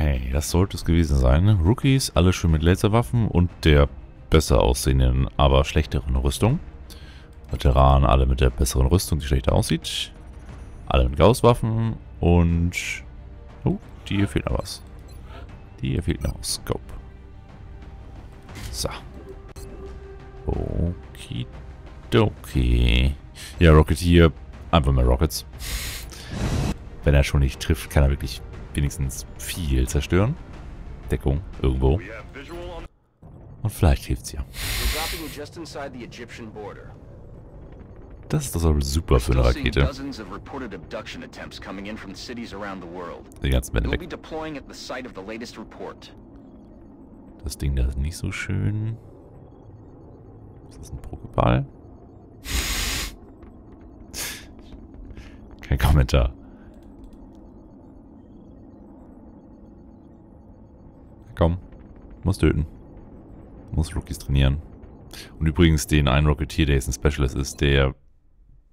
Okay, das sollte es gewesen sein. Rookies, alle schön mit Laserwaffen und der besser aussehenden, aber schlechteren Rüstung. Veteranen, alle mit der besseren Rüstung, die schlechter aussieht. Alle mit Gausswaffen und... Oh, die hier fehlt noch was. Die hier fehlt noch was. Scope. So. Okidoki. Ja, Rocketeer. Einfach mal Rockets. Wenn er schon nicht trifft, kann er wirklich wenigstens viel zerstören. Deckung irgendwo. Und vielleicht hilft's ja. Das ist doch so super für eine Rakete. Die ganzen Männer weg. Das Ding da ist nicht so schön. Ist das ein Pokéball? Kein Kommentar. Komm, muss töten. Muss Rookies trainieren. Und übrigens den einen Rocketeer, der jetzt ein Specialist ist, der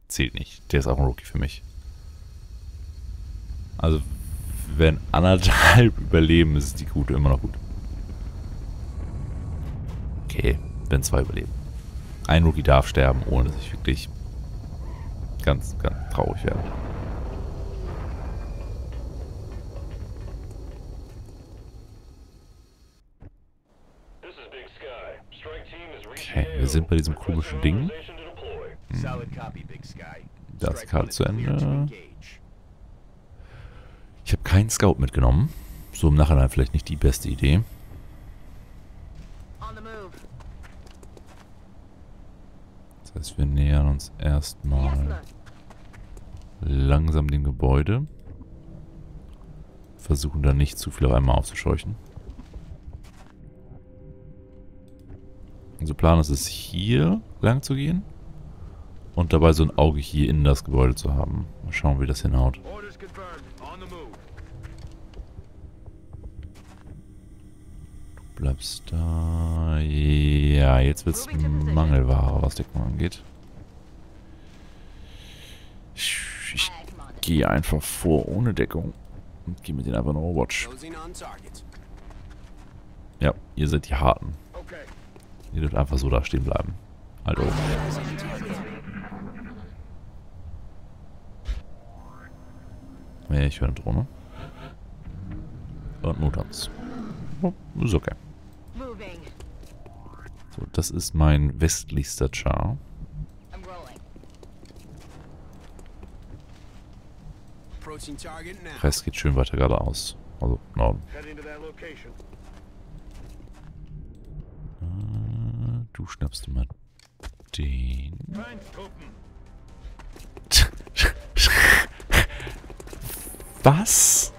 zählt nicht. Der ist auch ein Rookie für mich. Also, wenn anderthalb überleben, ist die gute immer noch gut. Okay, wenn zwei überleben. Ein Rookie darf sterben, ohne dass ich wirklich ganz, ganz traurig werde. Okay, wir sind bei diesem komischen Ding. Das ist gerade zu Ende. Ich habe keinen Scout mitgenommen. So im Nachhinein vielleicht nicht die beste Idee. Das heißt, wir nähern uns erstmal langsam dem Gebäude. Versuchen da nicht zu viel auf einmal aufzuscheuchen. Unser Plan ist es, hier lang zu gehen und dabei so ein Auge hier in das Gebäude zu haben. Mal schauen, wie das hinhaut. Du bleibst da. Ja, jetzt wird es Mangelware, was Deckung angeht. Ich gehe einfach vor ohne Deckung und gehe mit denen einfach in Overwatch. Ja, ihr seid die Harten. Ihr dürft einfach so da stehen bleiben. Halt oben. Ja, ich höre eine Drohne. Und Mutanz. Oh, ist okay. So, das ist mein westlichster Char. Der Rest geht schön weiter geradeaus. Also Norden. Du schnappst immer den. Was?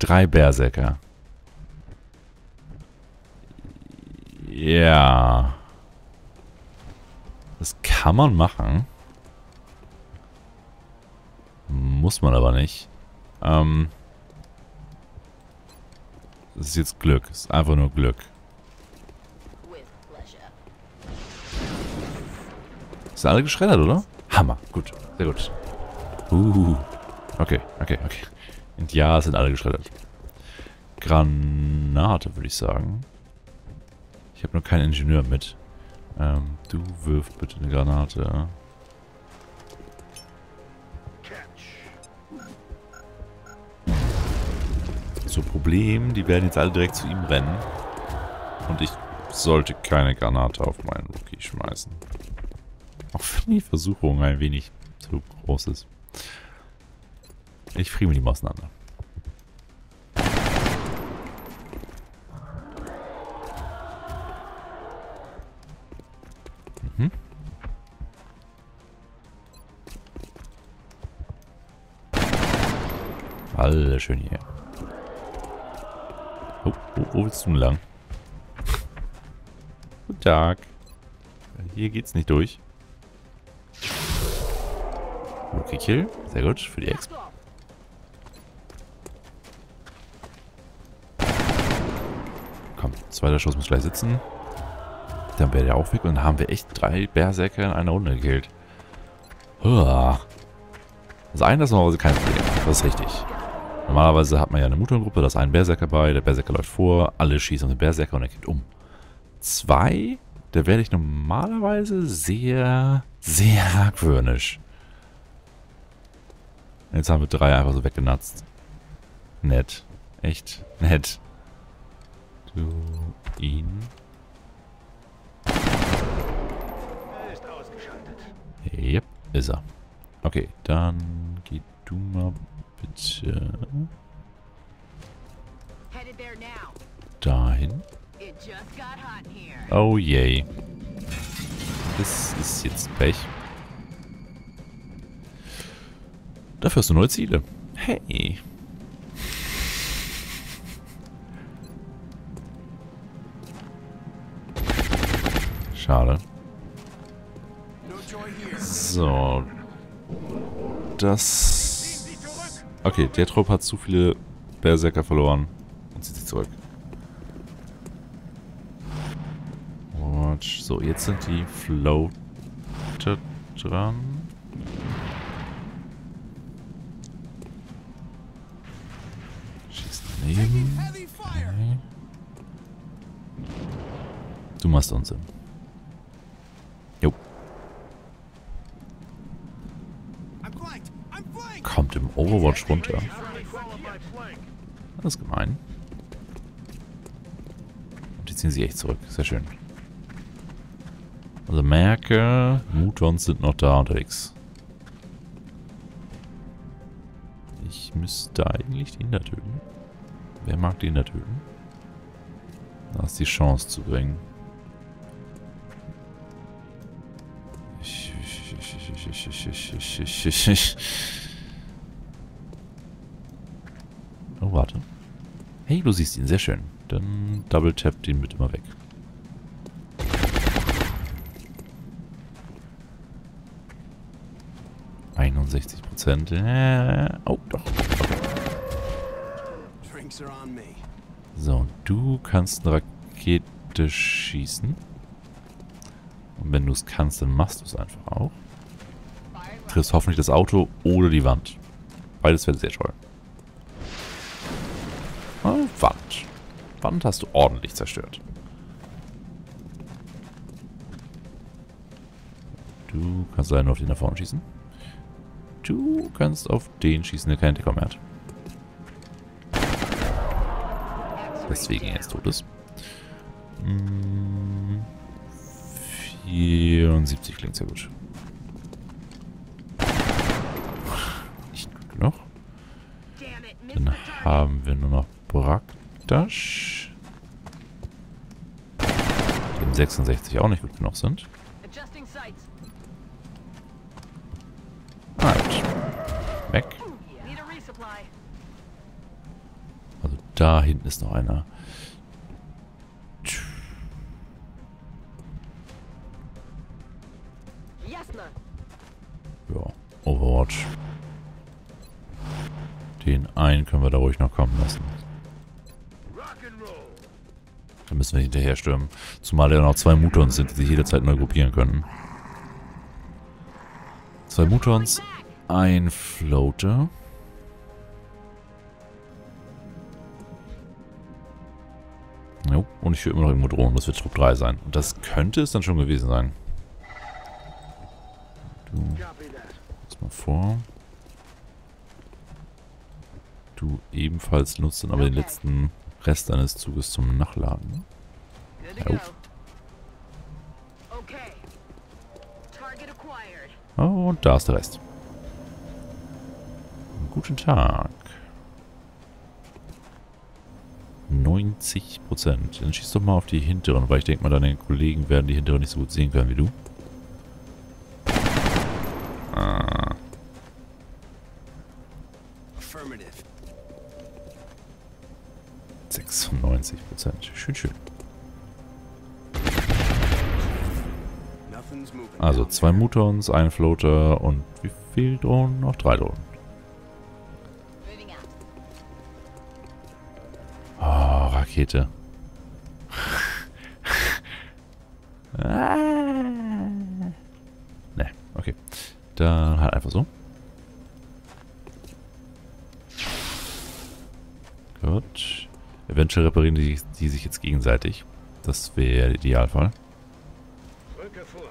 3 Berserker. Ja. Das kann man machen. Muss man aber nicht. Das ist jetzt Glück. Das ist einfach nur Glück. Sind alle geschreddert, oder? Hammer. Gut. Sehr gut. Okay. Und ja, es sind alle geschreddert. Granate, würde ich sagen. Ich habe nur keinen Ingenieur mit. Du wirf bitte eine Granate. So, Problem, die werden jetzt alle direkt zu ihm rennen. Und ich sollte keine Granate auf meinen Rookie schmeißen. Auch wenn die Versuchung ein wenig zu groß ist. Ich friere die mal auseinander. Mhm. Alle schön hier. Oh, wo willst du denn lang? Guten Tag. Hier geht's nicht durch. Okay, Kill. Sehr gut. Für die Exp. Komm, zweiter Schuss muss gleich sitzen. Dann wäre der auch weg. Und dann haben wir echt 3 Berserker in einer Runde gekillt. Uah. Also einen, das noch, also kein Problem. Das ist richtig. Normalerweise hat man ja eine Muton-Gruppe, da ist ein Berserker bei, der Berserker läuft vor, alle schießen auf den Berserker und er kippt um. Zwei, da werde ich normalerweise sehr, sehr argwöhnisch. Jetzt haben wir drei einfach so weggenatzt. Nett. Echt nett. Du ihn. Er ist ausgeschaltet. Yep, ist er. Okay, dann geh du mal bitte dahin. Oh yay. Das ist jetzt Pech. Dafür hast du neue Ziele. Hey. Schade. So. Das... Okay, der Trupp hat zu viele Berserker verloren. Und zieht sich zurück. Watch. So, jetzt sind die Floater dran. Schießt daneben. Okay. Du machst Unsinn. Jo. Kommt im Overwatch runter. Das ist gemein. Und die ziehen sie echt zurück. Sehr schön. Also merke, Mutons sind noch da unterwegs. Ich müsste eigentlich den da töten. Wer mag den da töten? Da ist die Chance zu bringen. Oh, warte. Hey, du siehst ihn. Sehr schön. Dann double-tap den bitte mal weg. Oh, doch. So, du kannst eine Rakete schießen. Und wenn du es kannst, dann machst du es einfach auch. Triffst hoffentlich das Auto oder die Wand. Beides wäre sehr toll. Oh, Wand. Wand hast du ordentlich zerstört. Du kannst leider nur auf den da vorne schießen. Du kannst auf den schießen, der keinen Deckung mehr hat. Deswegen er ist tot ist. 74 klingt sehr gut. Nicht gut genug. Dann haben wir nur noch Braktasch. Die im 66 auch nicht gut genug sind. Weg. Also da hinten ist noch einer. Ja, Overwatch. Den einen können wir da ruhig noch kommen lassen. Da müssen wir hinterher stürmen. Zumal ja noch zwei Mutons sind, die sich jederzeit neu gruppieren können. Zwei Mutons. Ein Floater. Jo, und ich höre immer noch irgendwo Drohnen. Das wird Trupp 3 sein. Und das könnte es dann schon gewesen sein. Du. Lass mal vor. Du ebenfalls nutzt dann aber den letzten Rest deines Zuges zum Nachladen. Jo. Oh, und da ist der Rest. Guten Tag. 90%. Dann schieß doch mal auf die hinteren, weil ich denke mal, deine Kollegen werden die hinteren nicht so gut sehen können wie du. Ah. Affirmative. 96%. Schön, schön. Also zwei Mutons, ein Floater und wie viel Drohnen? Noch drei Drohnen. Rakete. Ne, okay. Dann halt einfach so. Gut. Eventuell reparieren die sich jetzt gegenseitig. Das wäre der Idealfall. Rücke vor.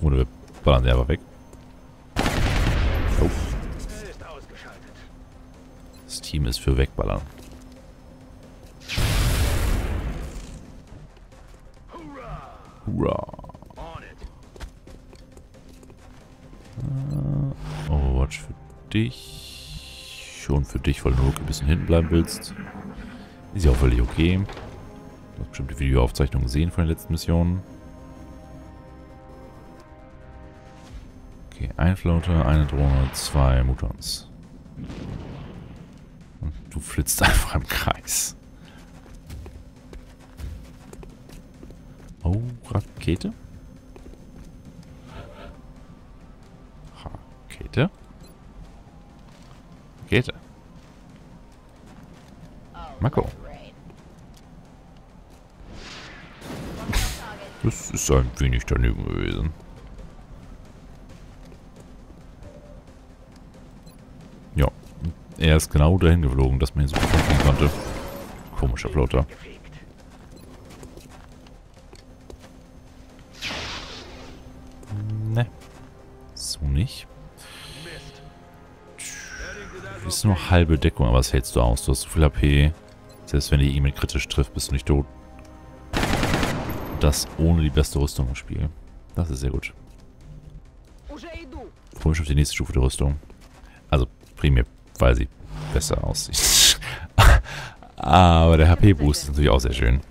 Oder wir ballern den einfach weg. Oh. Das Team ist für Wegballern. Hurra! Overwatch für dich. Schon für dich, weil du nur ein bisschen hinten bleiben willst. Ist ja auch völlig okay. Du hast bestimmt die Videoaufzeichnung gesehen von den letzten Missionen. Okay, ein Floater, eine Drohne, zwei Mutons. Und du flitzt einfach im Kreis. Oh, Rakete? Rakete? Rakete. Mako. Das ist ein wenig daneben gewesen. Ja, er ist genau dahin geflogen, dass man ihn so verfolgen konnte. Komischer Floater. Nicht. Ist nur halbe Deckung, aber was hältst du aus? Du hast so viel HP. Selbst wenn die E-Mail kritisch trifft, bist du nicht tot. Das ohne die beste Rüstung im Spiel. Das ist sehr gut. Freue mich auf die nächste Stufe der Rüstung. Also primär, weil sie besser aussieht. Aber der HP-Boost ist natürlich auch sehr schön.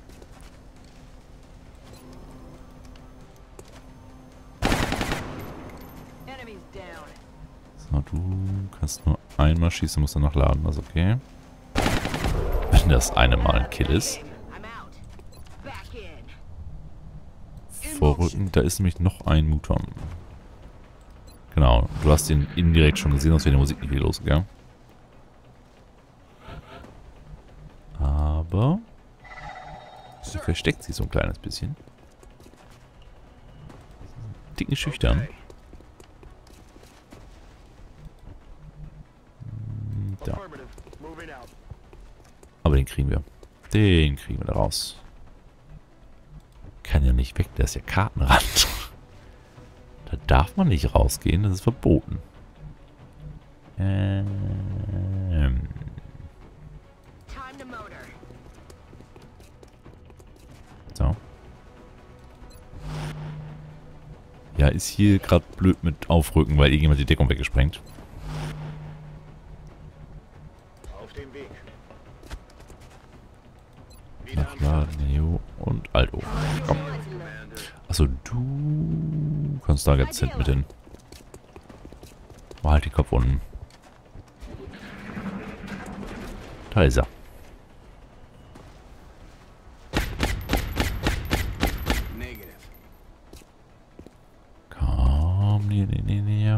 Du kannst nur einmal schießen, musst danach laden, das ist okay. Wenn das eine Mal ein Kill ist. Vorrücken, da ist nämlich noch ein Muton. Genau, du hast den indirekt schon gesehen, sonst wäre die Musik nicht wieder losgegangen. Aber sie versteckt sich so ein kleines bisschen. Dicken schüchtern. Da. Aber den kriegen wir. Den kriegen wir da raus. Kann ja nicht weg, der ist ja Kartenrand. Da darf man nicht rausgehen, das ist verboten. So. Ja, ist hier gerade blöd mit Aufrücken, weil irgendjemand die Deckung weggesprengt. Und Aldo. Komm. Achso, du kannst da ganz hinten mit hin. Oh, halt den Kopf unten. Da ist er. Komm, nee.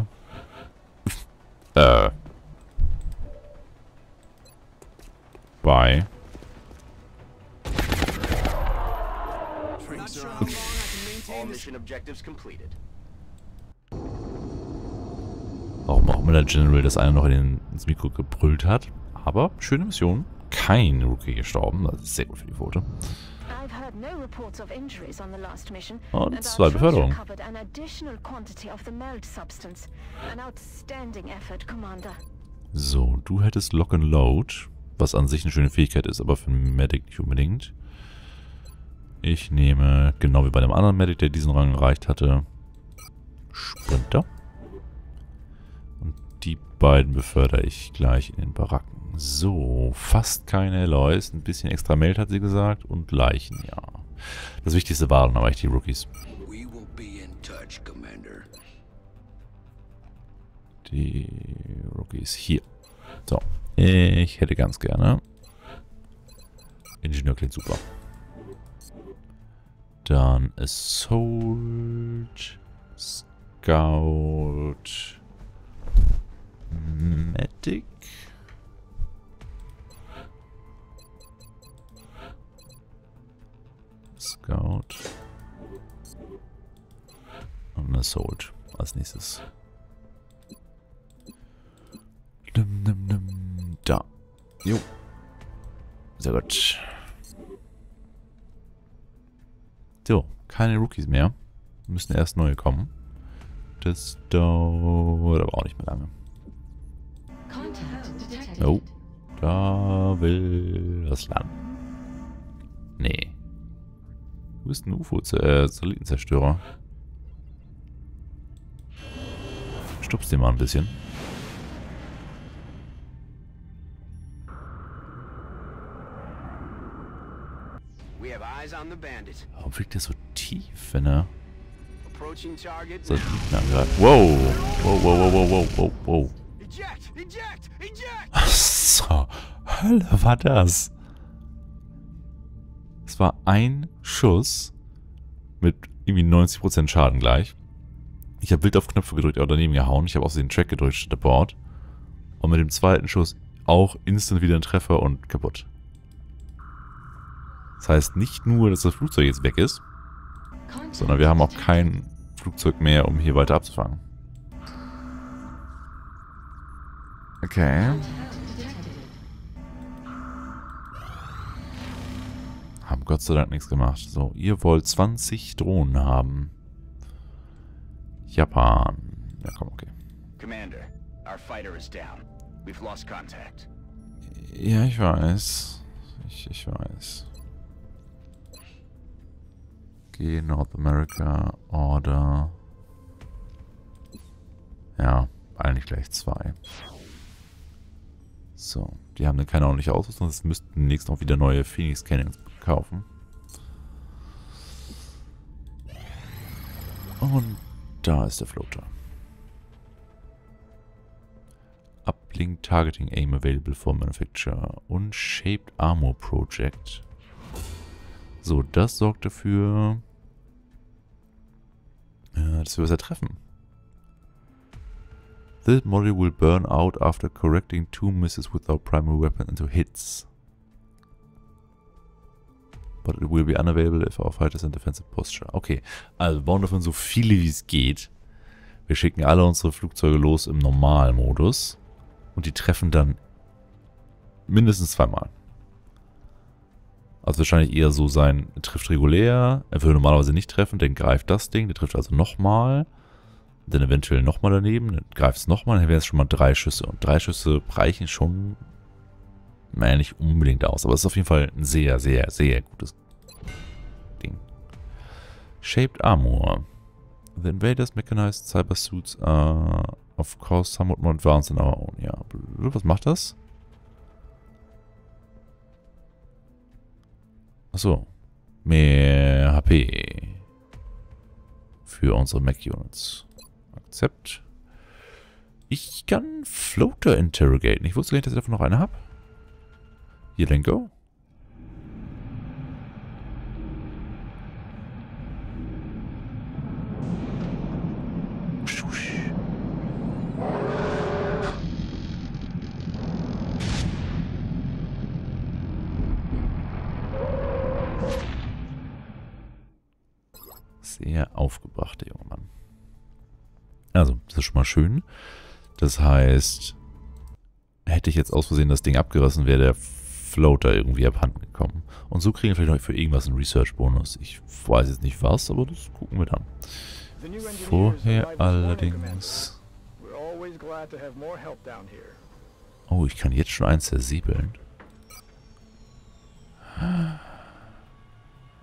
Bye. Warum auch immer der General das eine noch ins Mikro gebrüllt hat. Aber schöne Mission. Kein Rookie gestorben. Das ist sehr gut für die Quote. Und zwei Beförderungen. So, du hättest Lock and Load, was an sich eine schöne Fähigkeit ist, aber für einen Medic nicht unbedingt. Ich nehme, genau wie bei dem anderen Medic, der diesen Rang erreicht hatte, Sprinter. Und die beiden befördere ich gleich in den Baracken. So, fast keine Alloys, ein bisschen extra Meld hat sie gesagt und Leichen, ja. Das Wichtigste waren aber eigentlich die Rookies. Die Rookies hier. So, ich hätte ganz gerne. Ingenieur klingt super. Dann Assault, Scout, Medic. Scout. Und Assault als nächstes. Jo. Sehr gut. So, keine Rookies mehr. Müssen erst neue kommen. Das dauert aber auch nicht mehr lange. Oh. Da will das Land. Nee. Du bist ein UFO-Satellitenzerstörer. Stupst den mal ein bisschen. Warum fliegt der so tief, wenn er Satelliten angreift? Wow! Wow, wow, wow, wow, wow, wow. Ach so. Hölle war das? Es war ein Schuss mit irgendwie 90% Schaden gleich. Ich habe wild auf Knöpfe gedrückt, aber daneben gehauen. Ich habe auch den Track gedrückt statt der Board. Und mit dem zweiten Schuss auch instant wieder ein Treffer und kaputt. Das heißt nicht nur, dass das Flugzeug jetzt weg ist, sondern wir haben auch kein Flugzeug mehr, um hier weiter abzufangen. Okay. Haben Gott sei Dank nichts gemacht. So, ihr wollt 20 Drohnen haben. Japan. Ja, komm, okay. Ja, ich weiß. Ich weiß. Okay, North America, Order. Ja, eigentlich gleich zwei. So, die haben dann keine ordentliche Ausrüstung. Das müssten demnächst auch wieder neue Phoenix Cannons kaufen. Und da ist der Floater. Uplink-Targeting-Aim-Available-For-Manufacture und Shaped-Armor-Project. So, das sorgt dafür, dass wir besser treffen. This model will burn out after correcting 2 misses with our primary weapon into hits. But it will be unavailable if our fight is in defensive posture. Okay, also bauen davon so viele wie es geht. Wir schicken alle unsere Flugzeuge los im Normalmodus. Und die treffen dann mindestens zweimal. Also wahrscheinlich eher so sein, er trifft regulär, er würde normalerweise nicht treffen, dann greift das Ding, der trifft also nochmal. Dann eventuell nochmal daneben, dann greift es nochmal, dann wären es schon mal 3 Schüsse. Und 3 Schüsse reichen schon, naja, nicht unbedingt aus. Aber es ist auf jeden Fall ein sehr, sehr, sehr gutes Ding. Shaped Armor. The invaders mechanized cyber suits are of course somewhat more advanced than our own. Ja, was macht das? Achso. Mehr HP. Für unsere Mech-Units. Akzept. Ich kann Floater interrogaten. Ich wusste gar nicht, dass ich davon noch eine habe. Hier, then go. Sehr aufgebracht, der junge Mann. Also, das ist schon mal schön. Das heißt, hätte ich jetzt aus Versehen das Ding abgerissen, wäre der Floater irgendwie abhanden gekommen. Und so kriegen wir vielleicht noch für irgendwas einen Research-Bonus. Ich weiß jetzt nicht was, aber das gucken wir dann. Vorher allerdings... Oh, ich kann jetzt schon eins zersäbeln.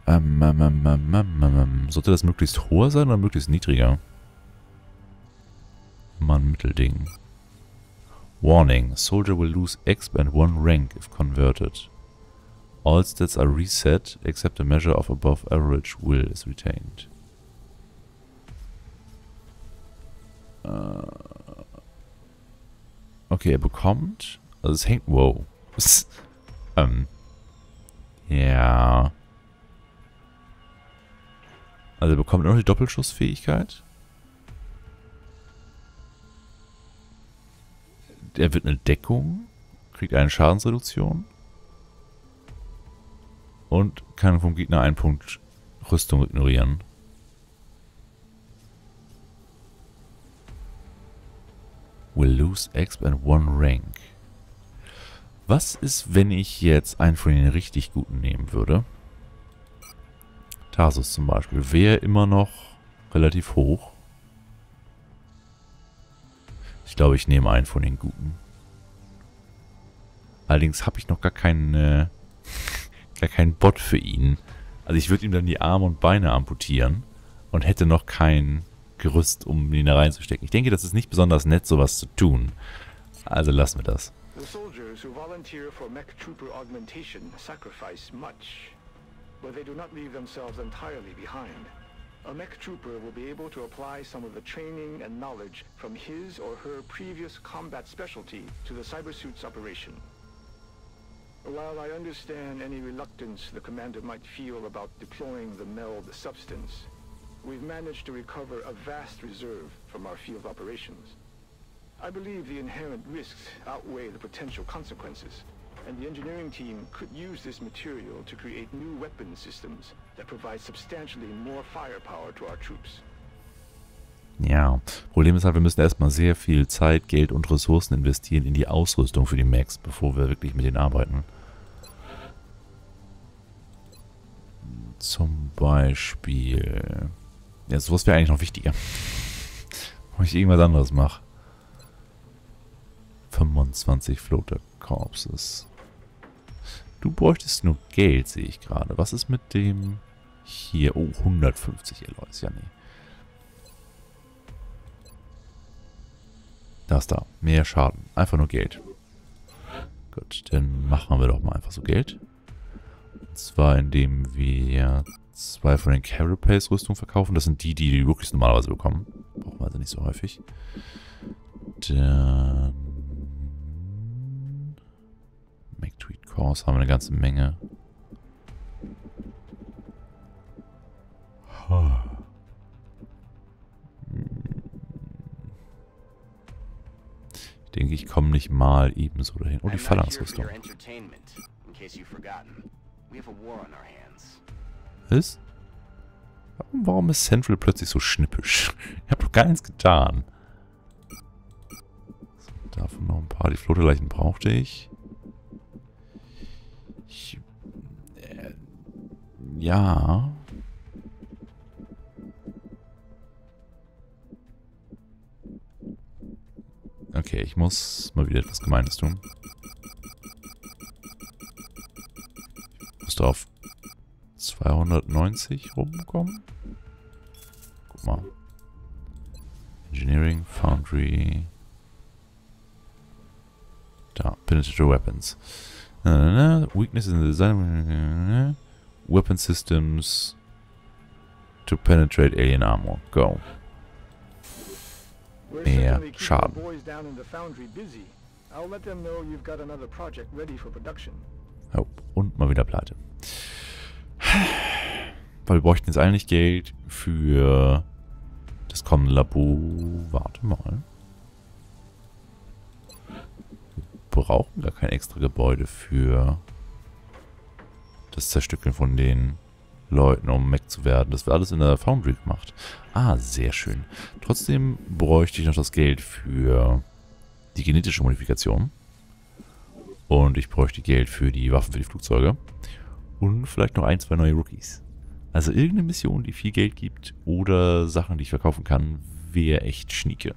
Sollte das möglichst hoher sein oder möglichst niedriger? Mann, Mittelding. Warning. Soldier will lose exp and 1 rank if converted. All stats are reset, except a measure of above average will is retained. Okay, er bekommt... Also es hängt... Wow. Ja... Also er bekommt noch die Doppelschussfähigkeit. Er wird eine Deckung, kriegt eine Schadensreduktion und kann vom Gegner einen Punkt Rüstung ignorieren. Will lose exp and 1 rank. Was ist, wenn ich jetzt einen von den richtig guten nehmen würde? Tarsus zum Beispiel wäre immer noch relativ hoch. Ich glaube, ich nehme einen von den guten. Allerdings habe ich noch gar keinen Bot für ihn. Also ich würde ihm dann die Arme und Beine amputieren und hätte noch kein Gerüst, um ihn da reinzustecken. Ich denke, das ist nicht besonders nett, sowas zu tun. Also lassen wir das. The soldiers who volunteer for mech trooper augmentation sacrifice much, but they do not leave themselves entirely behind. A mech trooper will be able to apply some of the training and knowledge from his or her previous combat specialty to the cyber suits operation. While I understand any reluctance the commander might feel about deploying the MELD substance, we've managed to recover a vast reserve from our field operations. I believe the inherent risks outweigh the potential consequences, and the engineering team could use this material to create new weapon systems that provide substantially more firepower to our troops. Ja, Problem ist halt, wir müssen erstmal sehr viel Zeit, Geld und Ressourcen investieren in die Ausrüstung für die Mechs, bevor wir wirklich mit denen arbeiten. Zum Beispiel... Ja, sowas wäre eigentlich noch wichtiger. Wenn ich irgendwas anderes mache. 25 Floater Corpses. Du bräuchtest nur Geld, sehe ich gerade. Was ist mit dem hier? Oh, 150 Alloys. Ja, nee. Das da. Mehr Schaden. Einfach nur Geld. Gut, dann machen wir doch mal einfach so Geld. Und zwar indem wir zwei von den Carapace-Rüstungen verkaufen. Das sind die, die die Rookies normalerweise bekommen. Brauchen wir also nicht so häufig. Dann... Tweet Course haben wir eine ganze Menge. Ich denke, ich komme nicht mal ebenso dahin. Oh, die Phalanx-Rüstung. Was? Warum ist Central plötzlich so schnippisch? Ich habe doch gar nichts getan. So, davon noch ein paar. Die Floteleichen brauchte ich. Ja. Okay, ich muss mal wieder etwas Gemeines tun. Ich muss da auf 290 rumkommen. Guck mal. Engineering, Foundry. Da, penetrative weapons. Weakness in the design. Weapon systems to penetrate alien armor. Go. Mehr Schaden. Oh, und mal wieder Pleite. Weil wir bräuchten jetzt eigentlich Geld für das kommende Labor. Warte mal. Wir brauchen gar kein extra Gebäude für... das Zerstückeln von den Leuten, um Mech zu werden. Das wird alles in der Foundry gemacht. Ah, sehr schön. Trotzdem bräuchte ich noch das Geld für die genetische Modifikation. Und ich bräuchte Geld für die Waffen für die Flugzeuge. Und vielleicht noch ein, zwei neue Rookies. Also irgendeine Mission, die viel Geld gibt oder Sachen, die ich verkaufen kann, wäre echt schnieke.